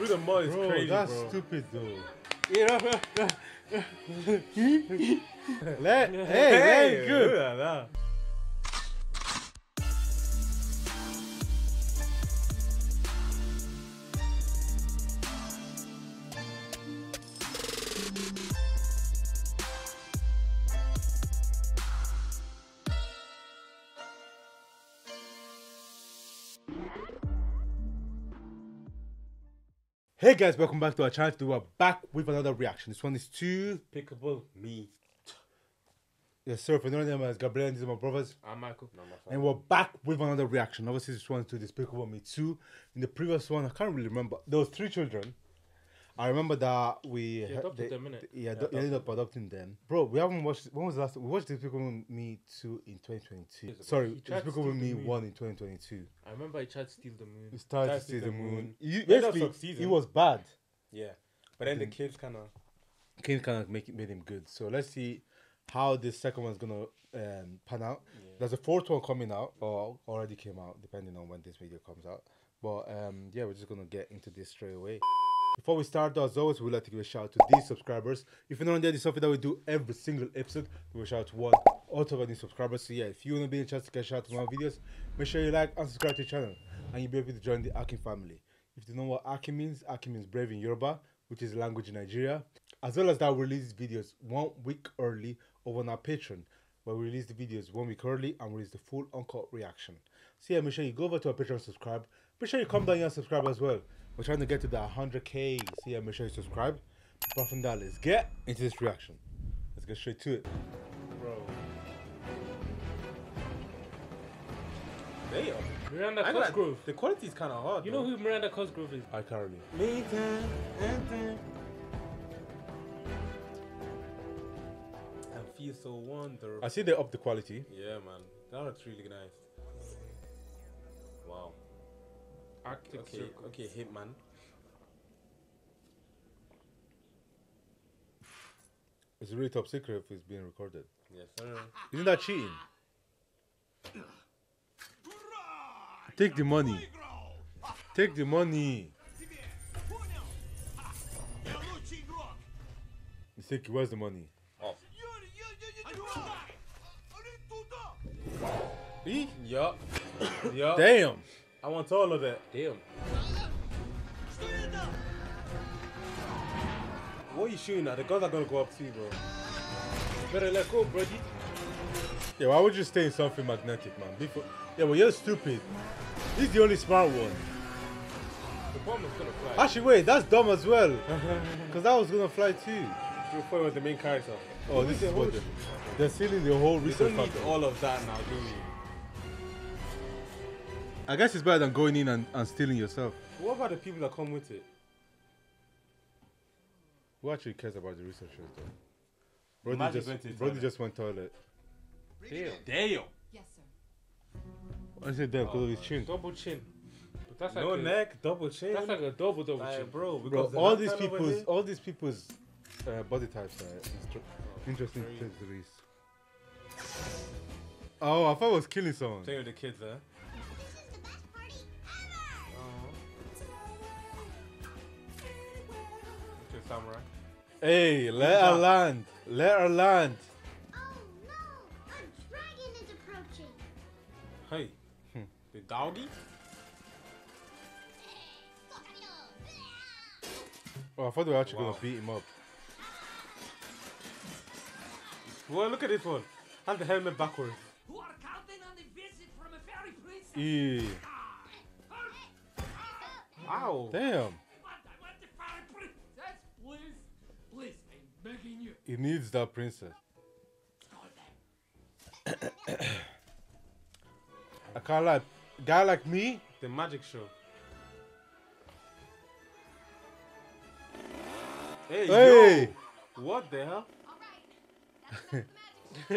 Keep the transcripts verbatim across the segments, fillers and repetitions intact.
Through the mud is bro, crazy, that's bro. That's stupid, though. You know, bro. Let, hey, hey, hey, good. That, that. Hey guys, welcome back to our channel. Today we're back with another reaction. This one is to Despicable Me. Yes, sir. If you know them as Gabriel, and these are my brothers. I'm Michael. No, my and we're back with another reaction. Obviously, this one is to Despicable Me two. In the previous one, I can't really remember. There was three children. I remember that we he adopted they, them, innit? They, yeah, they adopted. ended up adopting them. Bro, we haven't watched. When was the last? We watched Despicable Me two in twenty twenty-two. Sorry, Despicable Me one in twenty twenty-two. I remember I tried to steal the moon. He tried, tried to steal the, the moon. moon. You, basically, it was bad. Yeah, but then the, the kids kind of, kids kind of make it, made him good. So let's see how this second one's gonna um, pan out. Yeah. There's a fourth one coming out, or already came out, depending on when this video comes out. But um, yeah, we're just gonna get into this straight away. Before we start, as always, we'd like to give a shout out to these subscribers. If you're not on there, this is something that we do every single episode. We will shout out to one or two of our new subscribers. So yeah, if you want to be in a chance to get a shout out to my videos, make sure you like and subscribe to the channel. And you'll be able to join the Aki family. If you don't know what Aki means, Aki means brave in Yoruba, which is the language in Nigeria. As well as that, we release videos one week early over on our Patreon, where we release the videos one week early and release the full uncut reaction. So yeah, make sure you go over to our Patreon, subscribe. Make sure you come down here and subscribe as well. We're trying to get to that one hundred K, so yeah, make sure you subscribe. Apart from that, let's get into this reaction. Let's get straight to it. Bro. They are. Miranda Cosgrove. Like, the quality is kind of hard. You bro. know who Miranda Cosgrove is? I can't remember. I feel so wonderful. I see they upped the quality. Yeah, man. That looks really nice. Wow. Act okay, okay, Hitman. It's really top secret if it's being recorded. Yes, sir. Isn't that cheating? Take the money. Take the money. Take, where's the money? Oh. E? Yup. Yup. Damn. I want all of it. Damn. What are you shooting at? The guns are gonna go up to you, bro. Better let go, brody. Yeah, why would you stay in something magnetic, man? Before... Yeah, well, you're stupid. He's the only smart one. The bomb is gonna fly. Actually, wait, that's dumb as well. Because that was gonna fly too. Your boy was the main character. Oh, oh this is what the... they're sealing the whole research. We don't need all of that now, do we? I guess it's better than going in and, and stealing yourself. What about the people that come with it? Who actually cares about the researchers though? Brody Imagine just, Brody just went toilet. Damn. Damn. Yes, sir. I said damn because oh, of his chin. Double chin. But that's like no a, neck, double chin. That's like a double double like, chin. Bro, bro the all, these people's, all these people's uh, body types are uh, interesting to the Oh, I thought I was killing someone. Take with the kids, eh? Samurai. Hey, let her land. Let her land. Oh no, a dragon is approaching. Hey, hmm. the doggy? Oh, I thought we were actually wow. gonna beat him up. Well, look at this one. And the helmet backwards. Who are counting on the visit from a fairy princess? Yeah. Wow. Damn. He needs that princess. I can't lie. Guy like me, the magic show. Hey, hey. Yo. What the hell? All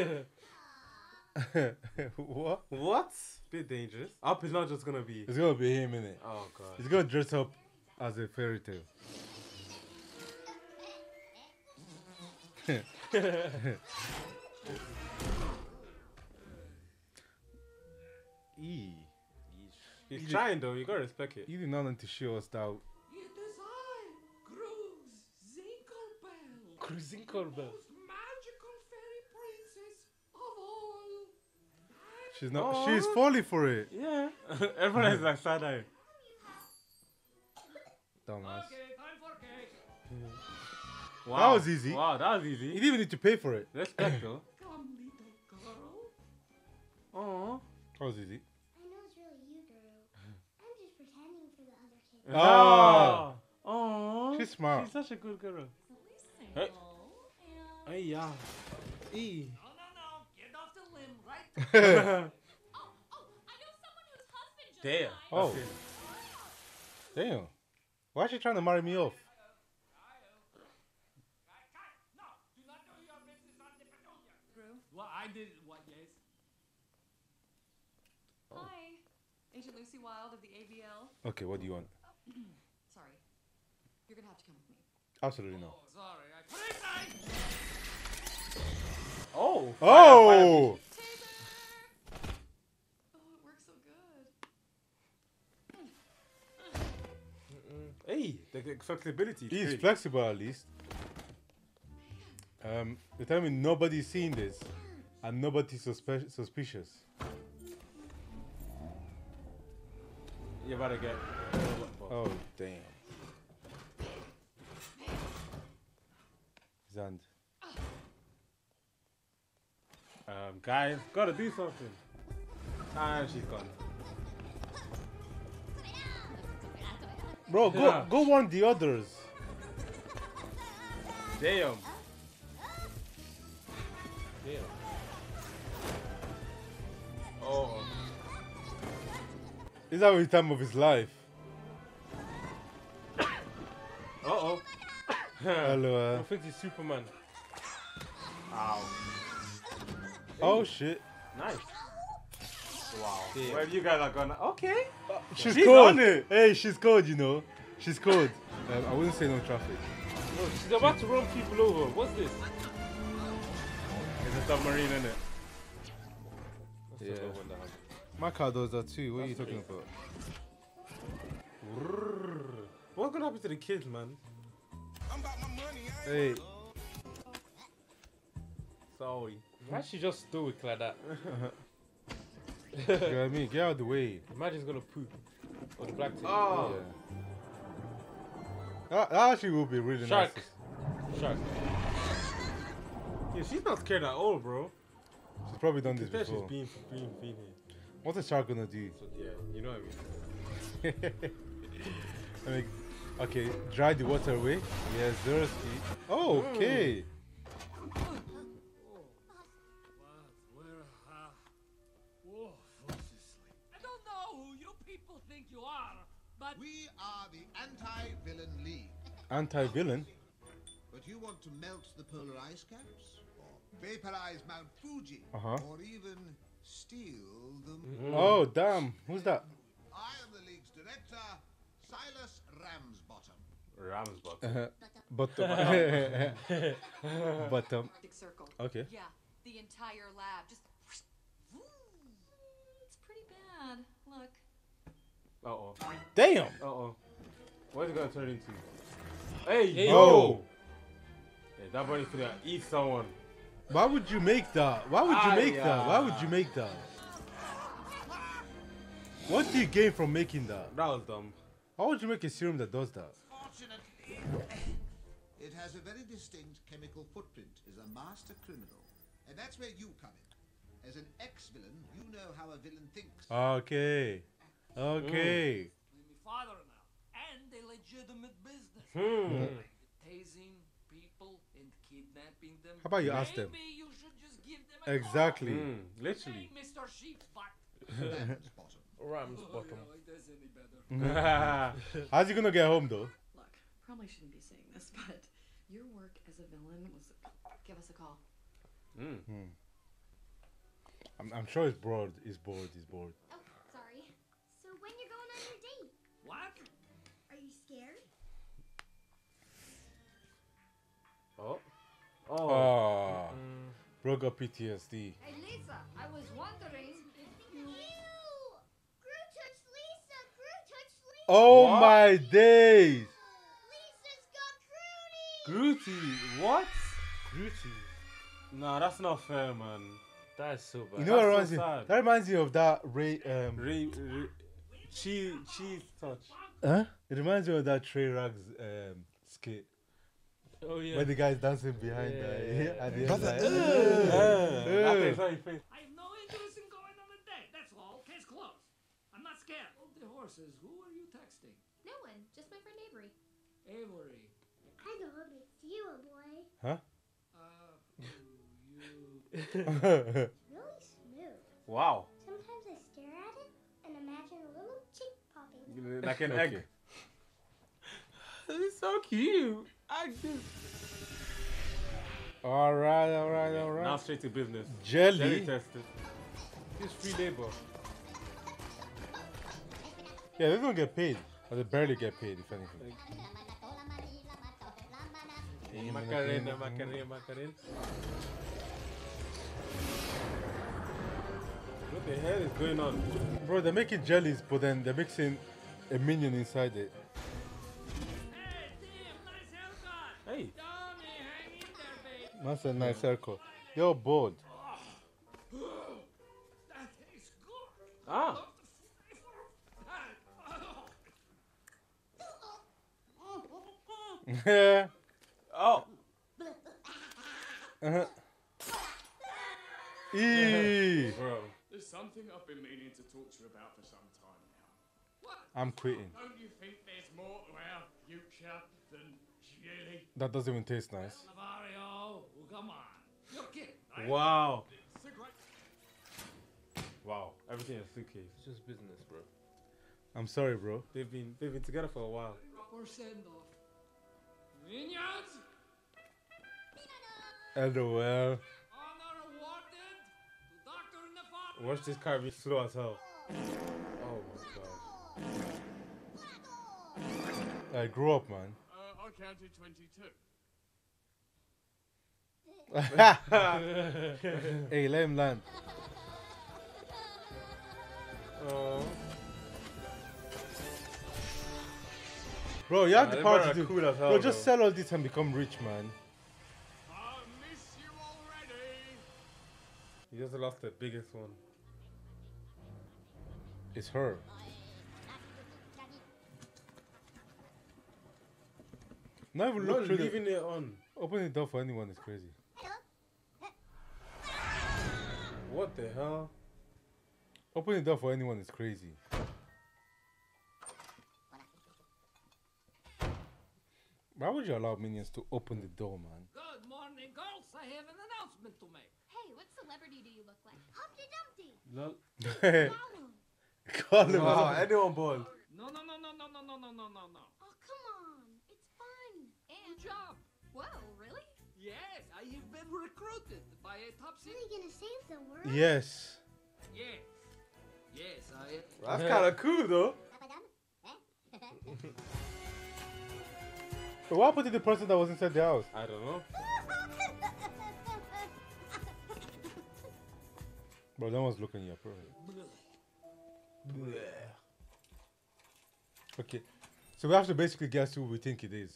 right. What? What? Bit dangerous. Up is not just gonna be. It's gonna be him, innit? Oh god. He's gonna dress up as a fairy tale. He's trying though, you gotta respect it. You did not need to show us that. Cruising Corvette. She's not. Oh. She's falling for it. Yeah. Everyone is like sad eye. Dumbass. Okay, time for cake. Wow. That was easy. Wow, that was easy. You didn't even need to pay for it. Respect though. Come, little girl. Oh. That was easy. I know it's really you, girl. I'm just pretending for the other kids. Oh. Oh. She's smart. She's such a good girl. Hey. Hey, yeah. E. oh, oh, I know someone whose husband just Damn. died. Oh. Okay. Damn. Why is she trying to marry me off? No, do not do your business on the petrolia. Gru? Well, I did what, yes? Oh. Hi. Agent Lucy Wilde of the A V L. Okay, what do you want? Oh. Sorry. You're going to have to come with me. Absolutely not. Oh, sorry. I... Oh. Oh. Fire, fire. Hey, the flexibility. He's really flexible at least. Um, you're telling me nobody's seen this and nobody's suspe suspicious. You better get. Oh, damn. Zand. Um, guys, gotta do something. Ah, she's gone. Bro, go yeah. go warn the others. Damn. Damn. Oh. He's having the time of his life. Uh oh. Hello. I think he's Superman. Ow. Oh shit. Nice. Wow. Damn. Where you guys are gonna? Okay. Uh, she's she's cold. On it. Hey, she's cold, you know. She's cold. um, I wouldn't say no traffic. No, she's about she... to run people over. What's this? It's a submarine, isn't it? That's yeah. One that My car does that too. What That's are you talking about? What's gonna happen to the kids, man? I'm about my money, I hey. Sorry. Why she just stoic like that? You know what I mean? Get out of the way. Imagine's gonna poop. Or the black tail. Oh. Yeah. That, that actually would be really Shark. nice. Shark. Yeah, she's not scared at all, bro. She's probably done this before. She's being, being, being here. What's a shark gonna do? So, yeah, you know what I mean. I mean, okay, dry the water away. Yes, there's the... Oh, okay. Mm. We are the Anti-Villain League. Anti-Villain? But you want to melt the polar ice caps? Or vaporize Mount Fuji? Uh-huh. Or even steal the moon? Oh, damn. Who's that? I am the League's director, Silas Ramsbottom. Ramsbottom. Bottom. Bottom. Circle. Okay. Yeah, the entire lab. Just... It's pretty bad. Look. Uh oh. Damn! Uh oh. What is it gonna turn into? Hey, hey yo! yo. Hey, that body's gonna eat someone. Why would you make that? Why would you ah, make yeah. that? Why would you make that? What do you gain from making that? That was dumb. How would you make a serum that does that? Fortunately, it has a very distinct chemical footprint as a master criminal. And that's where you come in. As an ex-villain, you know how a villain thinks. Okay. Okay. My father now, and a legitimate business. Hmm. Tasing people and kidnapping them. How about you ask them? Maybe you should just give them a exactly. Mm, literally. Mister Sheep's butt. Ram's bottom. How's he gonna get home though? Look, probably shouldn't be saying this, but your work as a villain was. Give us a call. Mm. Hmm. I'm, I'm sure he's bored. He's bored. He's bored. What? Are you scared? Oh. Oh. oh. Mm-hmm. Bro got P T S D. Hey, Lisa, I was wondering if you... Ew! Gru touched Lisa! Gru touched Lisa! Oh what? my days! Lisa's got Groody! Grootey, what? Grootey. Nah, that's not fair, man. That is so bad. You know what reminds me? That reminds me of that Ray. Um, Ray. Ray cheese, cheese touch. Huh? It reminds me of that Trey Rags um, skit. Oh yeah. When the guy's dancing behind yeah, that. Yeah, yeah. And he's like, uh, uh, uh, uh. Sorry, face. I have no interest in going on a date. That's all. Case closed. I'm not scared. Hold the horses. Who are you texting? No one. Just my friend Avery. Avery. I don't hope it's you, old boy. Huh? Uh, you. Really smooth. Wow. Sometimes I stare at it and imagine a little chick popping. Like an egg. It's so cute. I just. All right, all right, all right. Now straight to business. Jelly. Jelly tested. It's free labor. Yeah, they don't get paid. Or they barely get paid, if anything. Like, Macarena, Macarena, Macarena. What the hell is going on? Bro, they're making jellies, but then they're mixing a minion inside it. Hey, Tim, nice haircut. Hey. Tommy, hang in there, baby. That's a nice haircut. You're bored. Oh, that tastes good. Ah. Yeah. Oh. Uh-huh. Eee. Bro. There's something I've been meaning to talk to you about for some time now. What? I'm quitting. Don't you think there's more to our future than jelly? That doesn't even taste nice. Well, come on. You're kidding, right? Wow. It's a great... Wow. Everything is suitcase. It's just business, bro. I'm sorry, bro. They've been they've been together for a while. Proper send off. Minions? L O L. Honor awarded to Doctor Nevada. Watch this car be slow as hell. Oh my god. I grew up, man. Uh, I counted twenty-two. Hey, let him land. Oh. Bro, you have nah, the power to do. Cool hell, bro, just bro. Sell all this and become rich, man. I miss you already. You just lost the biggest one. It's her. Not even look through leaving the... it on. Open the door for anyone is crazy. What the hell? Open the door for anyone is crazy. Why would you allow minions to open the door, man? Good morning, girls. I have an announcement to make. Hey, what celebrity do you look like? Humpty Dumpty. Look. Call him. Wow, anyone bold. No, no, no, no, no, no, no, no, no, no, no. Oh, come on. It's fun. And good job. Whoa, really? Yes, I have been recruited by a top secret. Are you going to save the world? Yes. Yes. Yes, I am. Well, that's kind of cool, though. So what happened to the person that was inside the house? I don't know. Bro, no one's looking at you. Okay, so we have to basically guess who we think it is.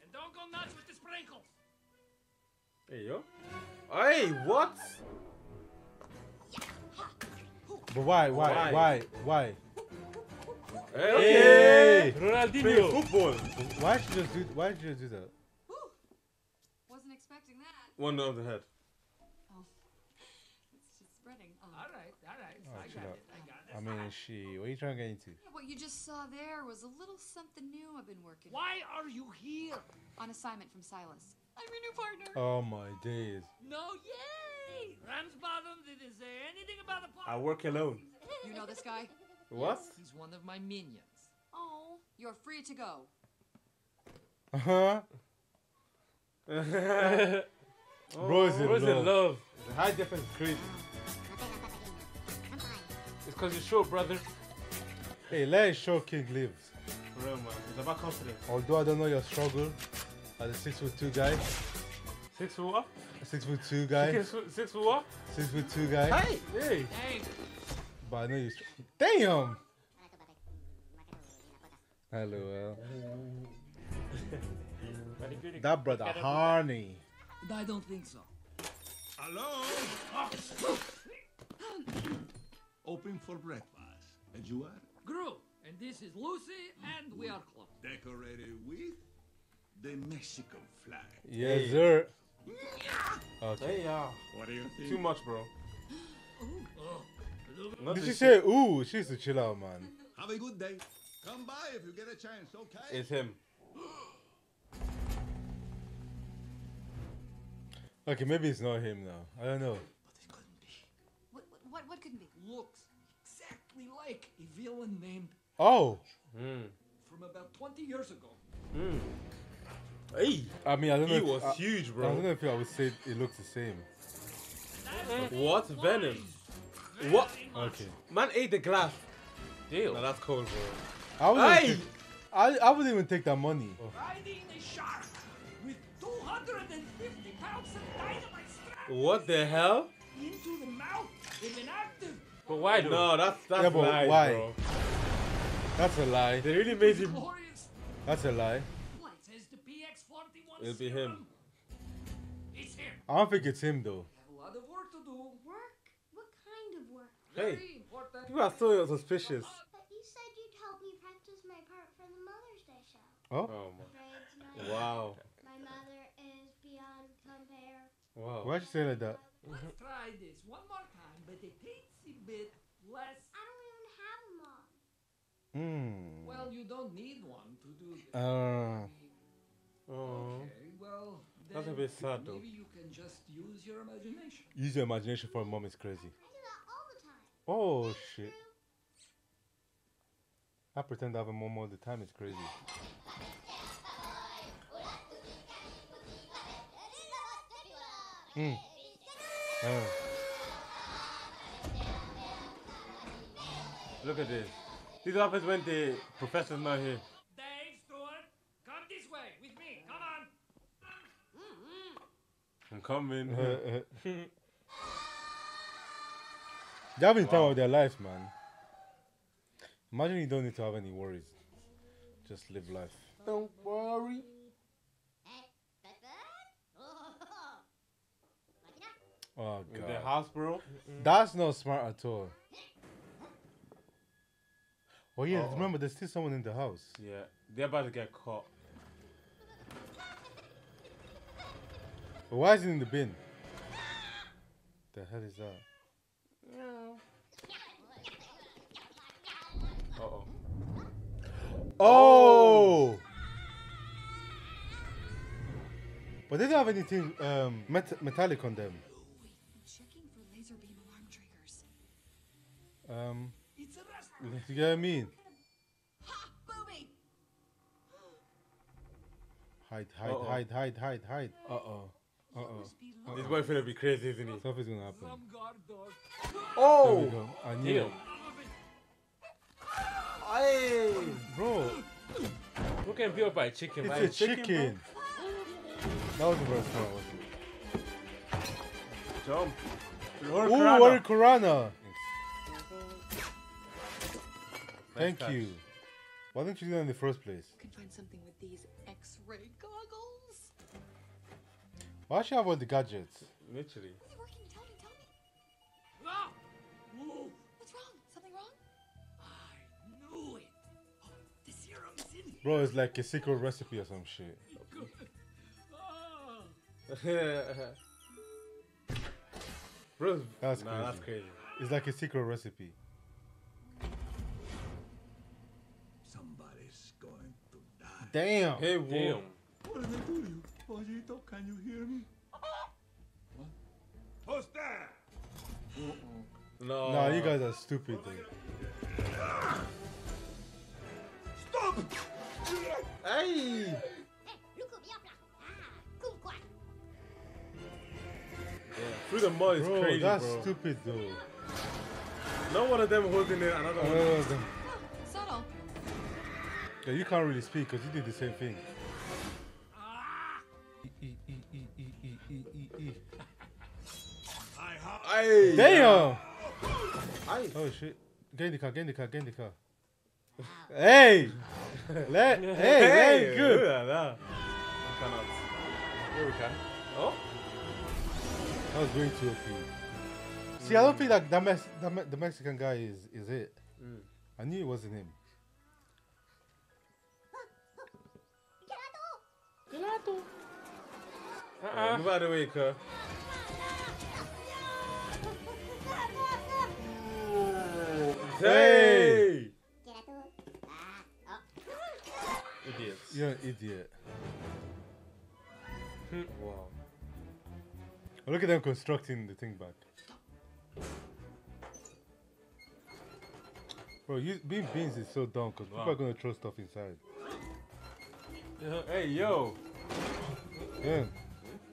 And don't go nuts with the sprinkles. Hey yo. Hey, what? But why, why, why, why? why? Hey, okay. Ronaldinho. Football. Why did you just do? Why did you just do that? Ooh, wasn't expecting that. One on the head. Oh, it's just spreading. Oh. All right, all right. Oh, I got out. it. I got it. I mean, she. What are you trying to get into? Yeah, what you just saw there was a little something new I've been working. Why on. are you here? On assignment from Silas. I'm your new partner. Oh my days. No, yay! Ramsbottom didn't say anything about the plot. I work alone. You know this guy. What? Yes, he's one of my minions. Oh, you're free to go. Uh huh. oh, Bro's in, Bro's love. in love. The high defense is crazy. It's because you show, brother. Hey, let it show King lives. For real, man. It's about confidence. Although I don't know your struggle as a six foot two guy. Six foot what? A six foot two guy. Six foot, six foot what? Six foot two guy. Hey, hey. Hey. But I know you. Damn! Hello. That brother Harney. I don't think so. Hello. Open for breakfast. And you are? Gru. And this is Lucy, and we are close. Decorated with the Mexican flag. Yes, sir. Okay. What do you think? Too much, bro. Did she say, ooh, she used to chill out, man. Have a good day. Come by if you get a chance, okay? It's him. Okay, maybe it's not him now. I don't know. But it couldn't be. What, what, what couldn't be? Looks exactly like a villain named... Oh! Mm. From about twenty years ago. Mm. Hey! I mean, I don't know. He was I, huge, bro. I don't know if I would say it looks the same. What? Venom? What? Okay. Man ate the glass. Deal. Now that's cold, bro. I wouldn't, hey! take, I, I wouldn't even take that money. Oh. Riding a shark with two hundred fifty pounds of dynamite strap. What the hell? Into the mouth of an active. But why? Though? No, that's that's yeah, but lies, why? Bro. That's a lie. They really made him. That's a lie. It'll be him. It's him. I don't think it's him though. A lot of work to do. Work? What kind of work? Hey, you are so suspicious. But you said you'd help me practice my part for the Mother's Day show. Oh. Oh my. Wow. My mother is beyond compare. Wow. Why'd you say like that? Let's try this one more time, but it takes a bit less. I don't even have a mom. Hmm. Well, you don't need one to do this. Uh. Oh. Okay, well, that's a bit sad though. Maybe you can just use your imagination. Use your imagination for a mom is crazy. I do that all the time. Oh shit. I pretend I have a mom all the time, it's crazy. Hmm. Oh. Look at this. This happens when the professor's not here. I'm coming. They're having wow. time of their life, man. Imagine you don't need to have any worries. Just live life. Don't worry. Oh, God. In the house, bro? That's not smart at all. Oh, yeah. Uh-oh. Remember, there's still someone in the house. Yeah. They're about to get caught. But why is it in the bin? The hell is that? No. Uh oh. Oh! But they don't have anything um, met metallic on them. Checking for laser beam alarm triggers. Um. It's a restaurant. You get what I mean? Ha! Booby! Hide! Hide! Uh-oh. Hide! Hide! Hide! Hide! Uh oh. Uh oh. This boy's gonna be crazy, isn't he? Something's gonna happen. Oh! There we go. I knew it. Hey! Bro! Who can be up by a chicken? It's by a chicken! chicken. That was the first one, wasn't it? Jump! Ooh, what a Kurana! Thank nice you. Why didn't you do that in the first place? You can find something with these X-ray goggles. Why should I have all the gadgets? Literally. Is it working? Tell me, tell me. Ah! Whoa. What's wrong? Something wrong? I knew it. Oh, the serum's in here. Bro, it's like a secret recipe or some shit. Bro, that's nah, crazy. That's crazy. It's like a secret recipe. Somebody's going to die. Damn. Hey, whoa. Damn. What did they do to you? Pojito, can you hear me? What? Who's there? Uh -oh. No. Nah, you guys are stupid, dude. Stop! Hey! Yeah, through the mud is bro, crazy, that's bro. That's stupid, though. Not one of them holding it, another one. Oh, them. Subtle. Yeah, you can't really speak because you did the same thing. Damn! Oh shit. Get in the car, get in the car, get in the car. Hey! Let, hey, hey, hey, good. No, no. We cannot. Here we can. Oh? That was way too O P. See, mm. I don't think that, that, Mex that Me the Mexican guy is, is it. Mm. I knew it wasn't him. Gelato! Uh -uh. Move out of the way, cuz. Hey! Idiots. You're an idiot. Wow. Oh, look at them constructing the thing back. Bro, you, being beans is so dumb because wow. people are going to throw stuff inside. Hey, yo! Yeah.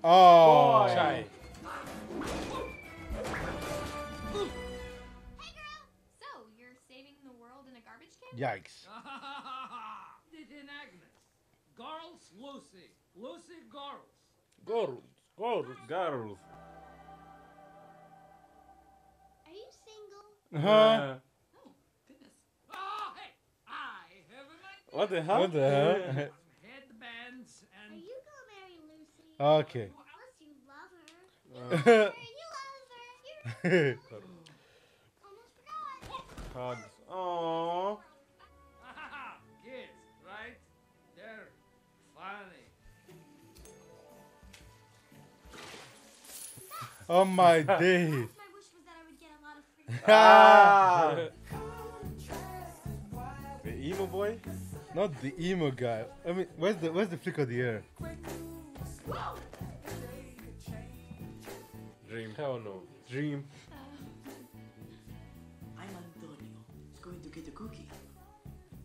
Oh! Chai. Yikes. Didn't Agnes. Girls, Lucy. Lucy, girls. Girls. Girls. Girls. Are you single? Uh-huh. Oh, goodness. Oh, hey. I have an idea. What the hell? What the hell? Headbands and... Are you gonna marry Lucy? Okay. Unless you love her. Uh. You love her. You love her. Almost forgot. Hugs. Aww. Oh my day. My wish was that I would get a lot of freedom. Ah. The emo boy? Not the emo guy. I mean, where's the where's the flick of the air? Whoa. Dream. Hell no. Dream. I'm Antonio. Going to get a cookie.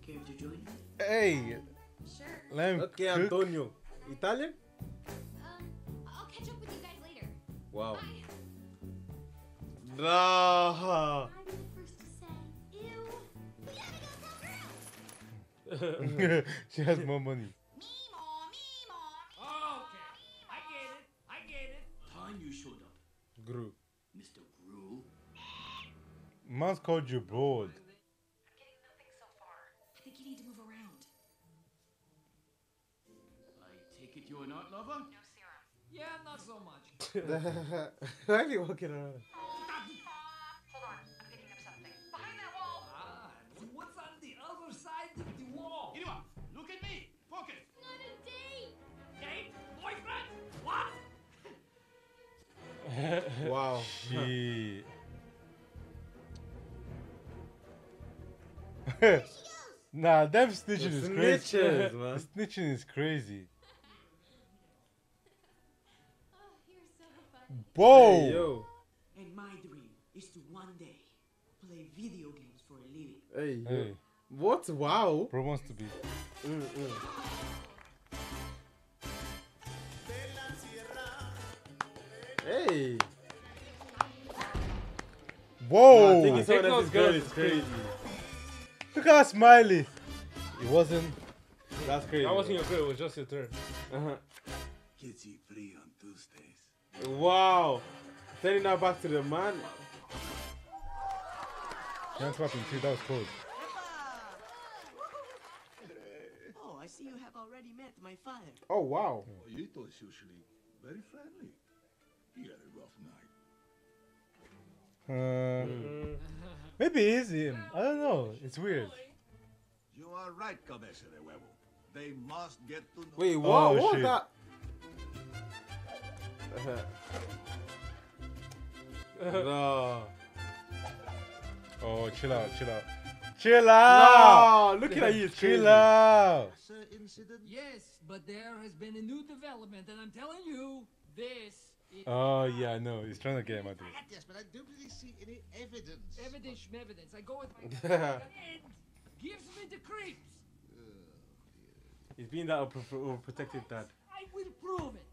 Care to join me? Hey. Sure. Lamb okay, cook. Antonio. Italian? Wow. No. I'm the first to say, ew, we gotta go tell Gru. She has more money. Me more, me more, me more. Okay, I get it, I get it. Time you showed up. Gru. Mister Gru. Man's called you broad. I'm getting nothing so far. I think you need to move around. I take it you're an art lover? No. Yeah, not so much. Why are you walking around? Hold on, I'm picking up something. Behind that wall! Ah, what's on the other side of the wall? Anyone, look at me! Focus! Not a date! Date? Boyfriend? What? Wow. She... There she goes! Nah, them snitching is crazy. The snitching is crazy. Whoa! Hey, yo. And my dream is to one day play video games for a living. Hey, yo. Hey. What? Wow! Bro wants to be. Mm, mm. Hey! Whoa! No, I think it's all that girl is crazy. Look at her smiley. It wasn't. That's crazy. That wasn't your girl. It was just your turn. Uh huh. Kitty free on Tuesdays. Wow, turning now back to the man. Can't swap him too, that was cold. Oh, I see you have already met my father. Oh, wow. Ollito is usually very friendly. He had a rough night. Uh, mm. Maybe it is him. I don't know. It's weird. You are right, Cabeza de Huevo. They must get to know. Wait, whoa, oh, what was that? No. Oh, chill out, chill out, chill out! No, look at you, chill out. Yes, but there has been a new development, and I'm telling you, this. Is oh yeah, I know. He's trying to get him out of it. Yes, but I don't really see any evidence. Evidence, evidence. I go with my head. Gives me the creeps. He's being that overprotective, Dad. I will prove it.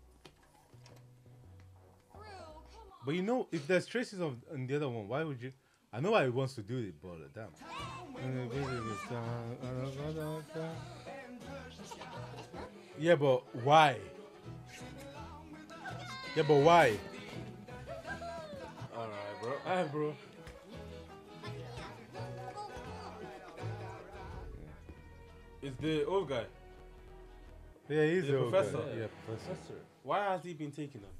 But you know, if there's traces of on the other one, why would you? I know why he wants to do it, but damn. Yeah, but why? Yeah, but why? Alright, bro. Alright, bro. Is the old guy? Yeah, he's the, the old professor. Guy. Yeah, yeah, professor. Professor. Why has he been taking them?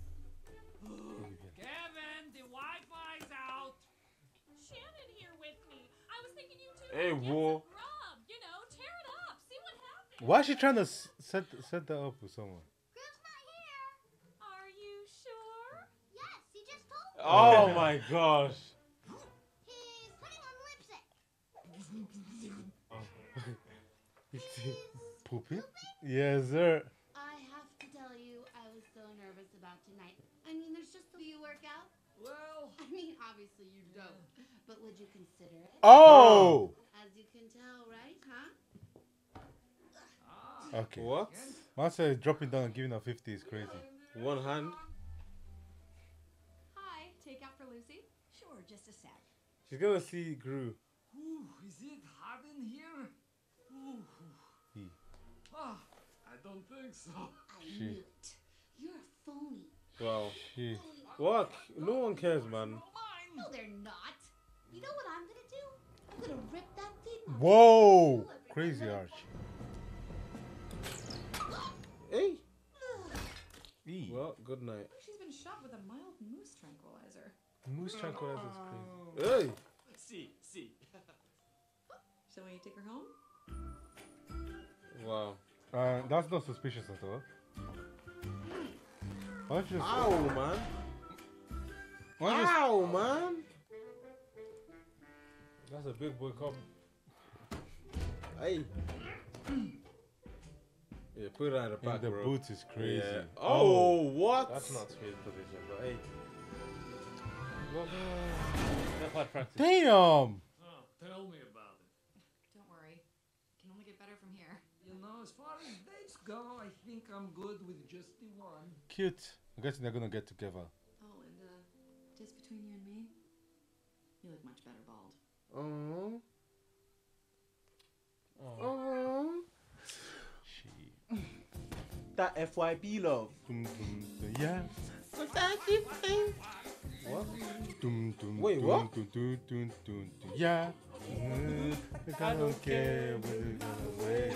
Kevin, the Wi-Fi's out. Shannon here with me. I was thinking you two. Hey, whoa. You know, tear it up. See what happens. Why is she trying to set set that up with someone? Oh my gosh. He's putting on lipstick. He's pooping? Yes, sir. I have to tell you, I was so nervous about tonight. I mean, there's just the way you work out. Well, I mean, obviously you don't. But would you consider it? Oh! As you can tell, right? Huh? Okay. What? Master is dropping down and giving her fifty is crazy. One hand. Take out for Lucy? Sure, just a sec. She's gonna see Gru. Ooh, is it hot in here? Ooh. He. Oh, I don't think so. I she. Knew it. You're a phony. Wow. She. What? No one cares, man. No, they're not. You know what I'm gonna do? I'm gonna rip that thing. Whoa! Crazy Arch. Hey. E. Well, good night. She's been shot with a mild moose tranquilizer. Moose tranquilizer is crazy. Hey! See, see. Shall we take her home? Wow. Uh, that's not suspicious at all. Why don't you just... Ow, man! Why just... Ow, man! That's a big boy cop. Hey! Yeah, put it out of the back, and the bro. Boot is crazy. Yeah. Oh, oh, what? That's not speed position, but hey. What? Practice. Damn! Oh, tell me about it. Don't worry. It can only get better from here. You know, as far as dates go, I think I'm good with just the one. Cute. I'm guessing they're gonna get together. Oh, and uh, just between you and me, you look much better bald. Oh. Oh. Oh. That F Y P love. Yeah. What? Wait, what? Yeah. I don't care when you're away.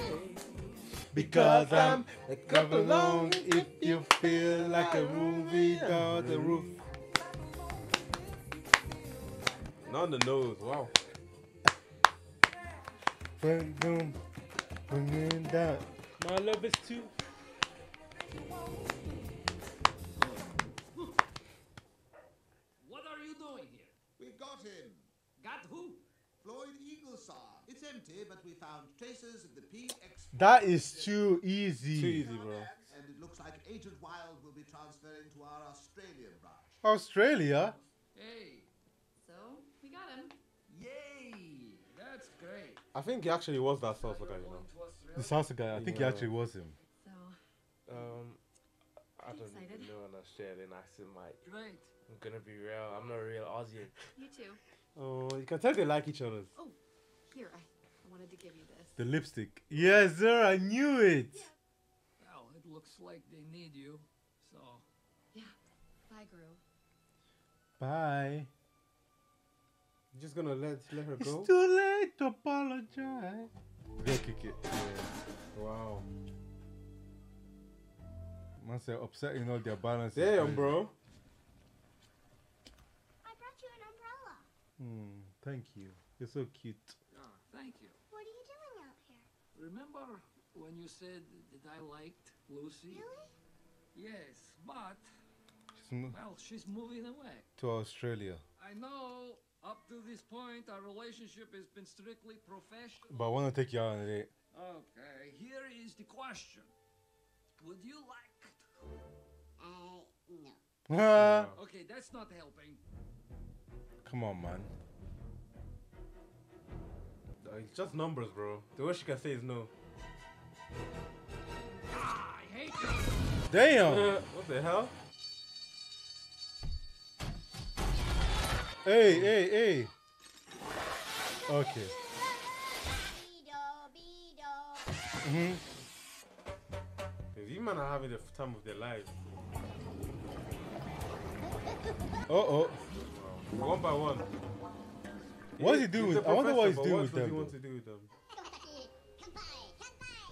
Because I'm a cup alone. If you feel like a roof without the roof. Not the nose. Wow. My love is too. What are you doing here? We've got him. Got who? Floyd Eagleson. It's empty, but we found traces of the P X. That is too easy. Too easy, bro. And it looks like Agent Wild will be transferring to our Australian branch. Australia? Hey. So, we got him. Yay. That's great. I think he actually was that salsa guy, you know. The salsa guy. I think he actually was him. Um, I don't even know an Australian accent, Mike. Right. I'm gonna be real. I'm not a real Aussie. You too. Oh, you can tell they like each other. Oh, here, I, I wanted to give you this. The lipstick. Yes, sir, I knew it. Yeah. Well, it looks like they need you, so. Yeah. Bye, Gru. Bye. You're just gonna let, let her go? It's too late to apologize. Go kick it. Yeah. Wow. Once they're upsetting all their balance. Damn, bro. I brought you an umbrella. Hmm, thank you. You're so cute. Oh, thank you. What are you doing out here? Remember when you said that I liked Lucy? Really? Yes, but... She's well, she's moving away. To Australia. I know, up to this point, our relationship has been strictly professional. But I want to take you out on a date. Okay, here is the question. Would you like... Uh, no. Okay, that's not helping. Come on, man. It's just numbers, bro. The worst she can say is no. Ah, I hate you. Damn. Uh, what the hell? Hey, hey, hey. Okay. Mm-hmm. These men are having the time of their lives. Uh oh. One by one. What is he doing? I wonder what he's doing with them. What does he want to do with them?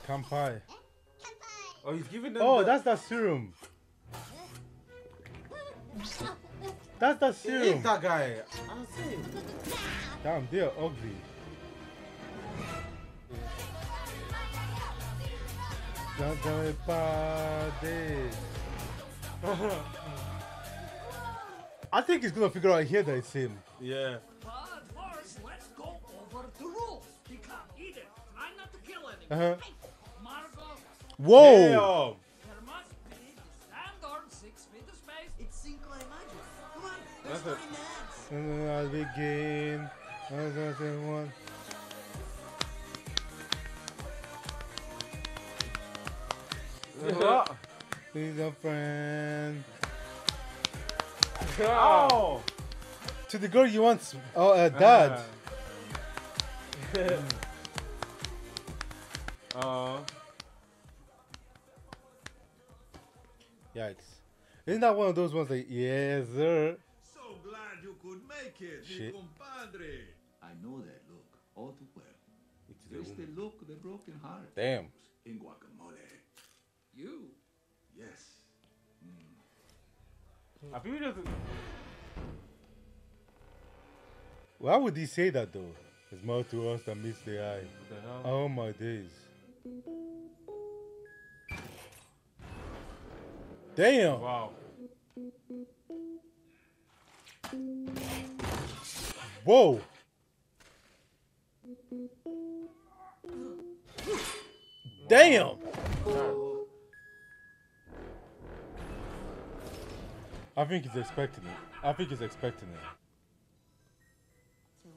Kampai. Oh, he's giving them. Oh, the... that's that serum. That's that serum. Hit that guy. I see. Damn, they're ugly. Don't do it, buddy. I think he's gonna figure out here that it's him. Yeah. But first, let's go over the rules. You can't eat it. Try not to kill anyone. Uh huh. Whoa! There must be standard six feet of space. It's single images. Come on, let's find that. And then I'll begin. I'll go to one. What? He's a friend. Oh! To the girl you want. Oh, uh, dad. Oh. uh. Yikes. Isn't that one of those ones like, yes, sir? So glad you could make it, Shit. compadre. I know that look, all too well. It's just the look of the broken heart. Damn. In guacamole. You? Yes. Mm. I feel like... Why would he say that, though? It's more to us than meets the eye. What the hell? Oh, my days. Damn! Wow. Whoa! Damn! I think he's expecting it. I think he's expecting it. Say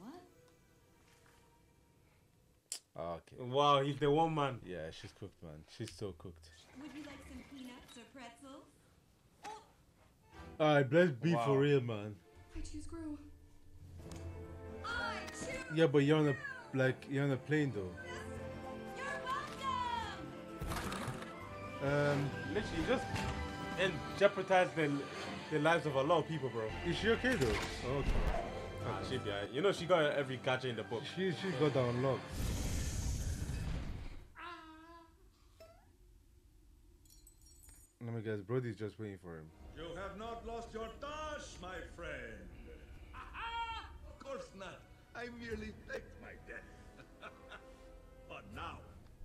what? Okay. Wow, he's the one man. Yeah, she's cooked, man. She's so cooked. Would you like some peanuts or pretzels? Alright, bless be wow. for real, man. I choose Gru. I choose yeah, but you're on a like you're on a plane though. Yes. You're welcome. Um, literally just and jeopardize the the lives of a lot of people, bro. Is she okay though? Oh, okay. Nah, okay. She'd be alright. You know she got every gadget in the book. She she got that unlocked. Let me guess, Brody's just waiting for him. You have not lost your touch, my friend. Aha! Of course not. I merely faked my death. But now,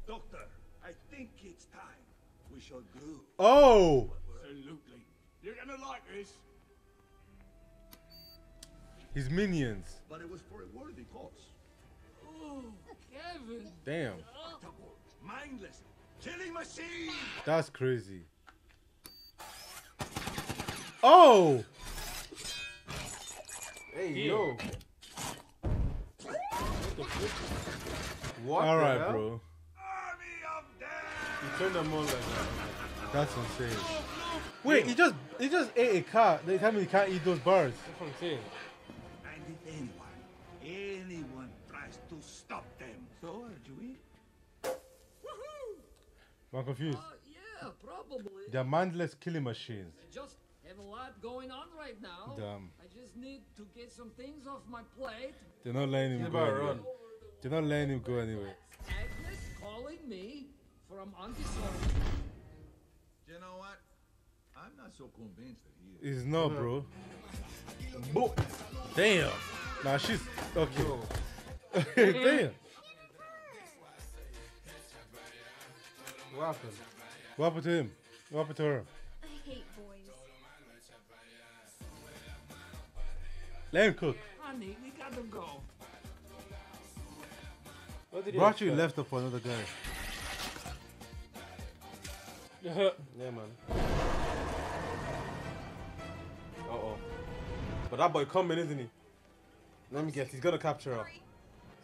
Doctor, I think it's time we shall glue. Oh! Absolutely. You're gonna like this. His minions. But it was for a worthy cause. Oh, Kevin. Damn. Mindless. Killing machine. That's crazy. Oh! Hey, yeah. yo! What All the right, hell? bro. You turned them all like that. That's insane. Wait, yeah. he just he just ate a car. They tell me he can't eat those bars. That's what I'm saying. And if anyone, anyone tries to stop them, so are you? Woohoo! I'm confused. Uh, yeah, probably. They're mindless killing machines. Just have a lot going on right now. Damn. I just need to get some things off my plate. They're not letting him go anywhere. They're not letting him go anywhere. Agnes calling me from Anti-Villain. You know what? I'm not so convinced that he is. He's not, bro. Bo Damn. Nah, she's... Okay. Damn. What happened? What happened to him? What happened to her? I hate boys. Let him cook. Honey, we got them go. What did he Brought you left up for another guy. Yeah, man. Uh oh. But that boy coming, isn't he? Let me guess, he's gonna capture her.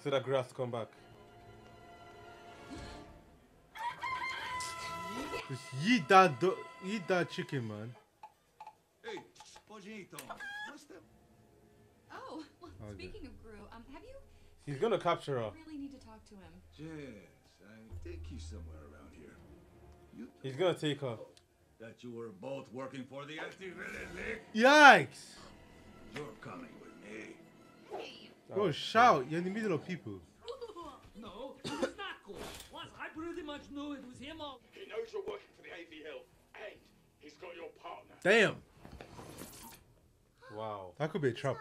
So that grass come back. Just eat that, do eat that chicken, man. Hey, Pogito. What's that? Oh, well, oh, speaking of Gru, um, have you... He's gonna capture her. I really need to talk to him. Yes, I think he's somewhere around here. You he's gonna take her. That you were both working for the Anti-Villain League? Yikes! You're coming with me. Hey. Oh, shout, you're in the middle of people. No, it's not cool. Once I pretty much judge knew it was him or... He knows you're working for the A V L, and he's got your partner. Damn. Wow. That could be a trap.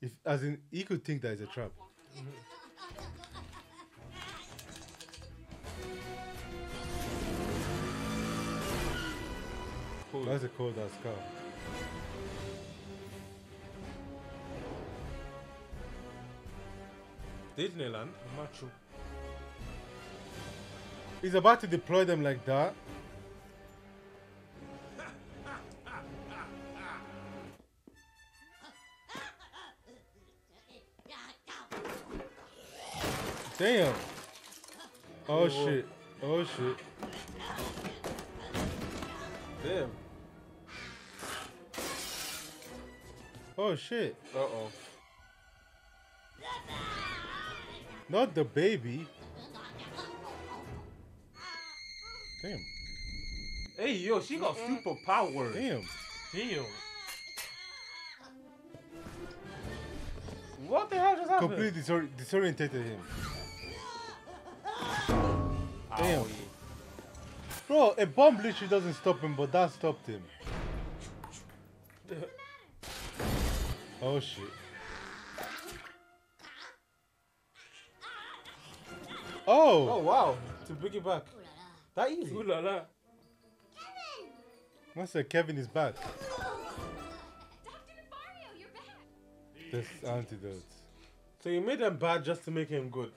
If, as in, he could think that is a trap. Mm-hmm. Cool. That's a cold ass car. Disneyland, Machu. He's about to deploy them like that. Damn. Oh, oh shit. Oh shit. Damn. Oh shit. Uh oh. Not the baby. Damn. Hey yo, she got superpowers. Damn. Damn. What the hell just happened? Completely disor disorientated him. Damn. Owie. Bro, a bomb literally doesn't stop him, but that stopped him. Oh shit. Oh! Oh wow, to bring it back. That easy. Ooh la la. Kevin! What's that? Kevin is back. This antidote. So you made them bad just to make him good.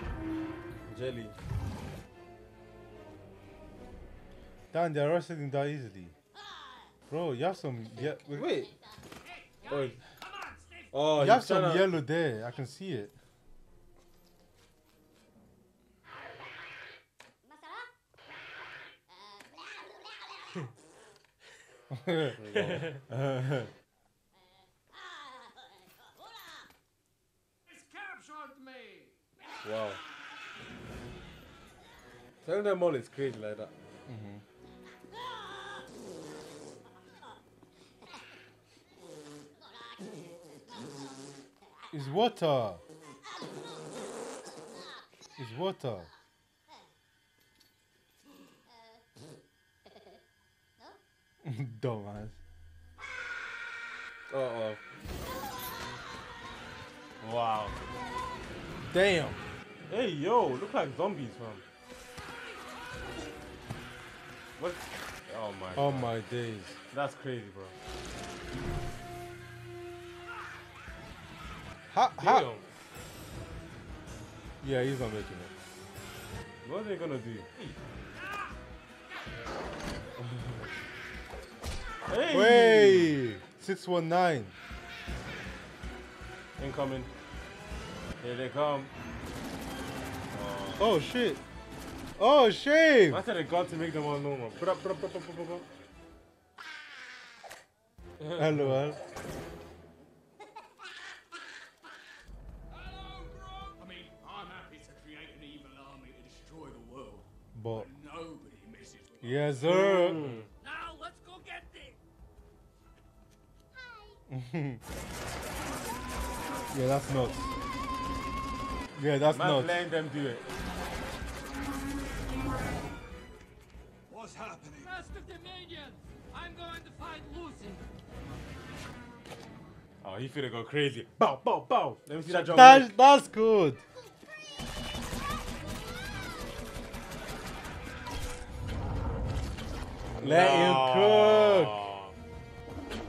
Some good jelly. Damn, they arrested him that easily. Bro, you have some. Yeah, wait. wait. Oh, come on, oh you have some to... yellow there. I can see it. uh, Wow. Telling them all is crazy like that. Mm-hmm. It's water. It's water. Dumbass. Uh oh. Wow. Damn. Hey yo, look like zombies, man. What? Oh my. Oh God. My days. That's crazy, bro. How, how? Yeah, he's not making it. What are they gonna do? Hey! Hey. six one nine. Incoming. Here they come. Oh, oh shit. Oh shit! I said a god to make them all normal. Hello. But nobody misses. Yes, sir. Mm. Now let's go get this. Hi. Yeah, that's nuts. Yeah, that's nuts. Letting them do it. What's happening? Master Dominion, I'm going to find Lucy. Oh, he finna go crazy. Bow, bow, bow. Let me see that jump. That's, that's good. Let no. him cook.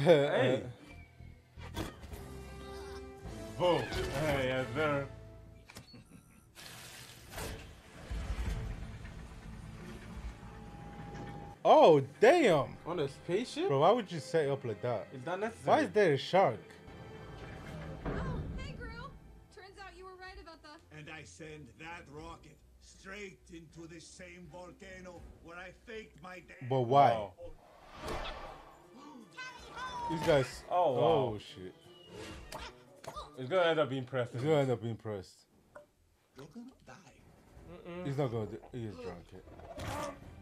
Hey. Boom. Hey, yes, sir. Oh, damn. On a spaceship? Bro, why would you set up like that? Is that necessary? Why is there a shark? Oh, hey, Gru. Turns out you were right about the... And I send that rocket straight into the same volcano where I faked my death. But why? Wow. These guys. Oh, wow. Oh shit. It's gonna end up being pressed. It's gonna end up being pressed. You're gonna die. Mm-mm. He's not gonna do. He is drunk.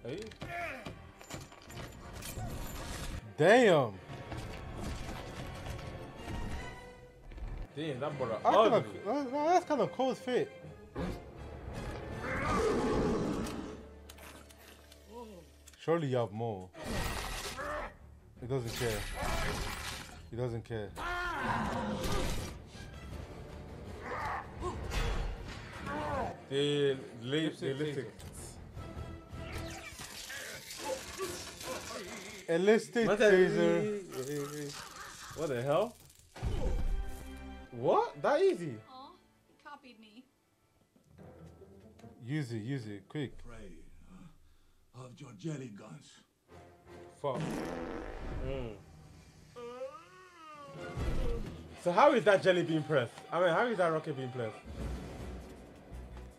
Hey. Damn. Damn, that brother. That's kind of cold fit. Surely you have more. He doesn't care. He doesn't care. They lift it. Elastic taser. What the hell? What? That easy? Aw, he copied me. Use it, use it, quick. Pray uh, of your jelly guns. Fuck. Mm. So how is that jelly being pressed? I mean, how is that rocket being pressed?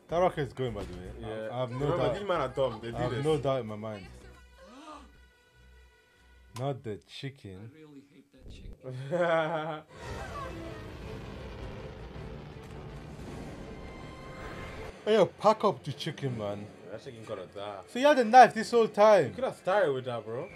That rocket is going, by the way. Yeah. I, I have no Remember, doubt. These men are dumb. They do I have this. no doubt in my mind. Not the chicken. I really hate that chicken. Hey, pack up the chicken, man. That chicken gotta die. So you had a knife this whole time. You could have started with that, bro.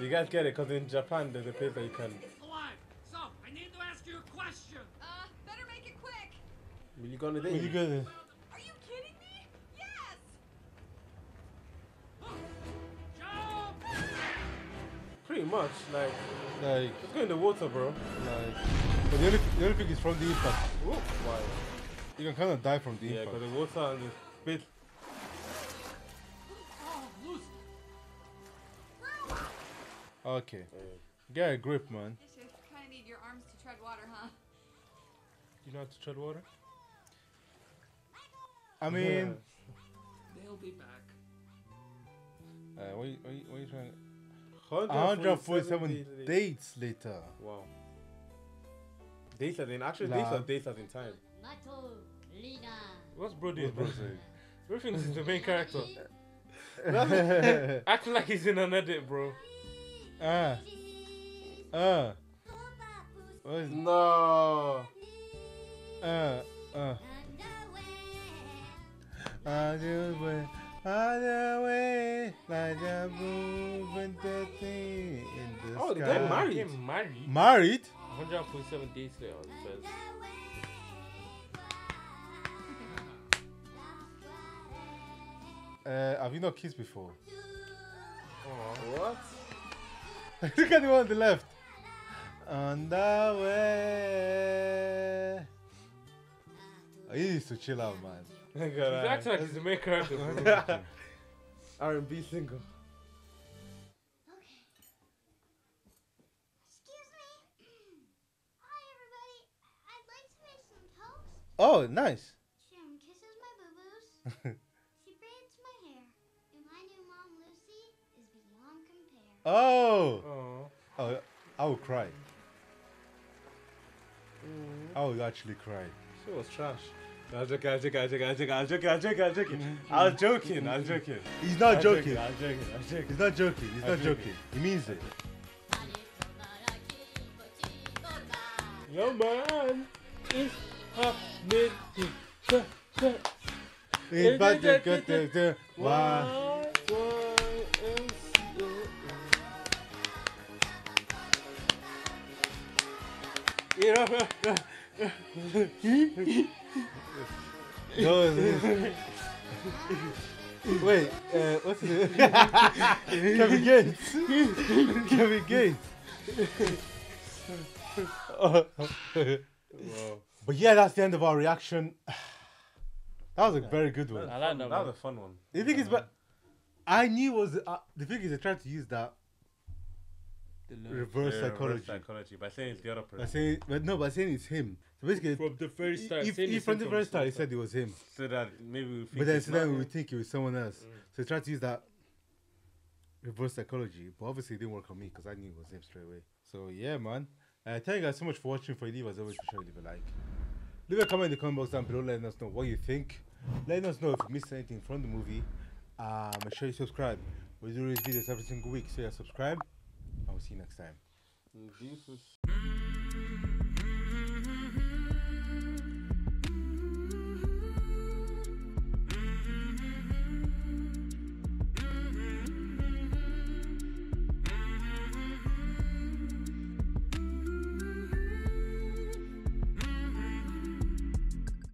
You guys get it, because in Japan there's a place that you can... It's alive, so I need to ask you a question. Uh, better make it quick. Will you gonna do it? Will you gonna... Are you kidding me? Yes! Jump! Pretty much, like... Like... Let's go in the water, bro. Like... But the only, the only thing is from the impact. Ooh, why? You can kind of die from the yeah, impact. Yeah, because the water and the spit... Okay. Get a grip, man. You kind of need your arms to tread water, huh? You know how to tread water? I mean... Yeah. They'll be back. Uh, what, are you, what, are you, what are you trying to... one hundred forty-seven dates later. Wow. Dates as in... Actually, nah. dates are dates as in time. What's bro doing? What's bro saying? Bro thinks he's the main character. Acting like he's in an edit, bro. Ah. Uh, uh. What is no. Uh. Uh. I just went other way like a moving the thing in the oh, sky. Oh, they're married. They're married. Married? one hundred forty-seven days later, it says. Uh, have you not kissed before? Oh, what? Look at the one on the left. On the way. Oh, he needs to chill out, man. He's acting like he's the main character. R and B single. Okay. Excuse me. Hi, everybody. I'd like to make some toast. Oh, nice. Jim kisses my boo-boos. She braids my hair. And my new mom, Lucy, is beyond compare. Oh. Oh, I would cry. Mm. I would actually cry. She was trash. I was joking, I was joking, I was joking, I was joking, I was joking, I was joking. I was joking, I was joking. He's not joking. I was joking, I was joking. He's not joking, he's not joking. He means it. Yo man, it's happening. It's about to get there. Wow. Wait, uh, what's it? Kevin Gates. Kevin Gates. Wow. But yeah, that's the end of our reaction. That was a yeah. very good one. I like that. That was a fun one. The thing is, but I knew was uh, the thing is they tried to use that. Reverse, yeah, psychology. reverse psychology by saying it's the other person. By saying, but no, by saying it's him. So basically, from the very start, if, if from the very start, he said it was him. So that maybe we. But then, so then we would think it was someone else. Mm. So he tried to use that reverse psychology, but obviously it didn't work on me because I knew it was him straight away. So yeah, man. Uh, thank you guys so much for watching. For you leave as always, be sure to leave a like, leave a comment in the comment box down below, letting us know what you think, letting us know if you missed anything from the movie. Um, make sure you subscribe. We do these videos every single week, so yeah, subscribe. I'll see you next time. Jesus.